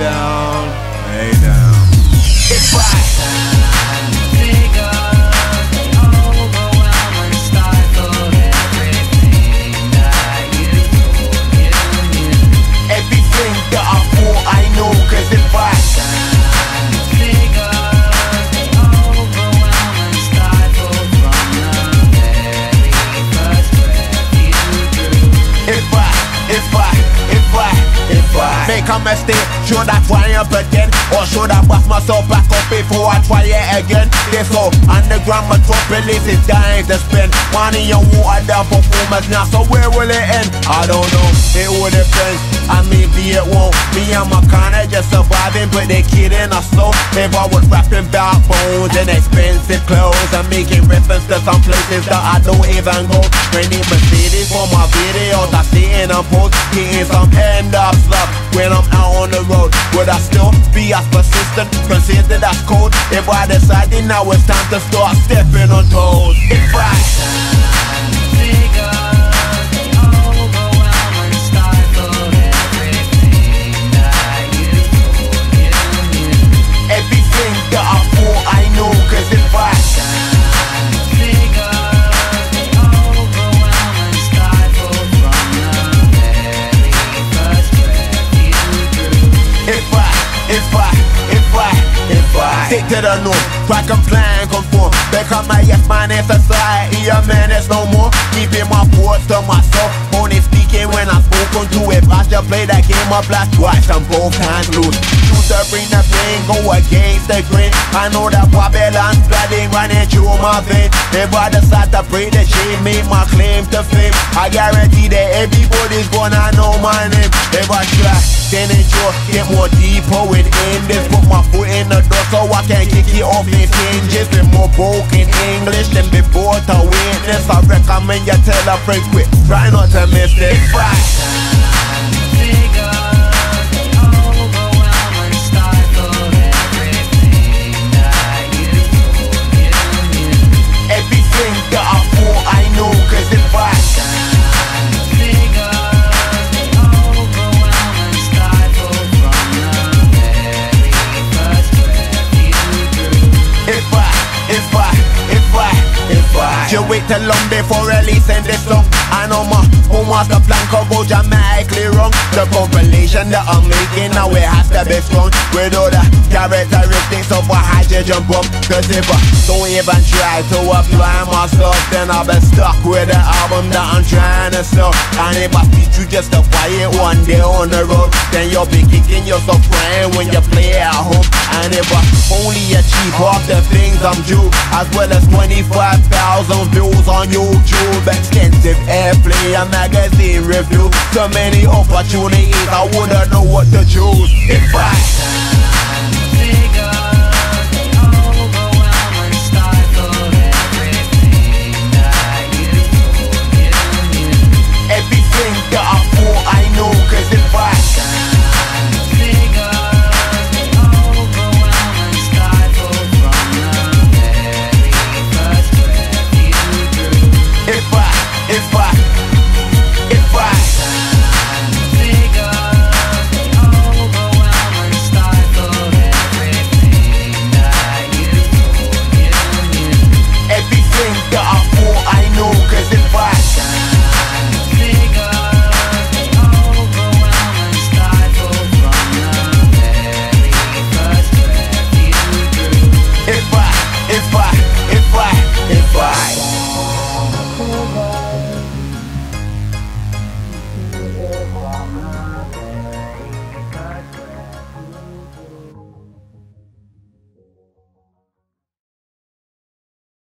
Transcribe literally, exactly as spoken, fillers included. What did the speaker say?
down, lay down. It's right. May come a stay, should I triumph again? Or should I bust myself back up before I try it again? This whole underground metropolis is dying to spend money on water down performance now, so where will it end? I don't know, it will depend, I mean be it won't. Me and my kinda just surviving, but they kidding us so. If I was rapping about phones and expensive clothes, I'm making reference to some places that I don't even go. Renting Mercedes for my videos, I sit in a post, getting some end up slump. When I'm out on the road, would I still be as persistent? Consider that's cold. If I decided now it's time to start stepping on toes. If I stick to the norm, try comply and conform. Become a yes man in society, a menace no more. Keeping my thoughts to myself, only speaking when I'm spoken to. If I should play that game of black twice, I'm both hands loose. Choose to bring the pain, go against the grain. I know that Babylon's flooding running through my veins. If I decide to break the chain, make my claim to fame, I guarantee that everybody's gonna know my name. If I try, then endure, get more deeper within this. Put my foot in the door so I can kick it off these hinges. With more broken English than before to witness, I recommend you tell a friend quick, try not to miss it. It's right. You wait till long before releasing this song. I know my own master plan could go dramatically wrong. The compilation that I'm making now, it has to be strong, with all the characteristics of a hydrogen bomb. Cause if I don't even try to apply myself, then I'll be stuck with the album that I'm trying to sell. And if I teach you just to buy it one day on the road, then you'll be kicking yourself crying when you play at home. And if I only achieve half the things I'm due, as well as twenty-five thousand views on YouTube, extensive airplay and magazine review, so many opportunities I wouldn't know what to choose. If I